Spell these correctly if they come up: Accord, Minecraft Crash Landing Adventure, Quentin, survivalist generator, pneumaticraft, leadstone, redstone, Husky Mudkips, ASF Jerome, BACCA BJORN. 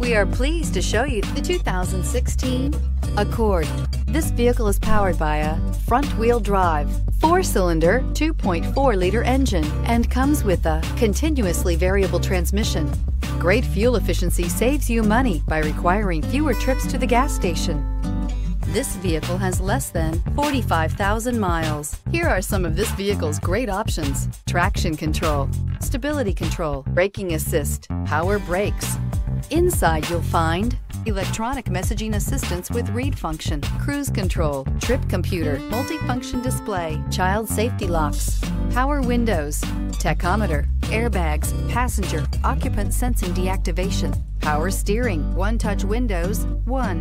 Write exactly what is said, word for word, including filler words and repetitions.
We are pleased to show you the two thousand sixteen Accord. This vehicle is powered by a front-wheel drive, four-cylinder, two point four liter engine, and comes with a continuously variable transmission. Great fuel efficiency saves you money by requiring fewer trips to the gas station. This vehicle has less than forty-five thousand miles. Here are some of this vehicle's great options: traction control, stability control, braking assist, power brakes. Inside you'll find electronic messaging assistance with read function, cruise control, trip computer, multifunction display, child safety locks, power windows, tachometer, airbags, passenger occupant sensing deactivation, power steering, one-touch windows, one.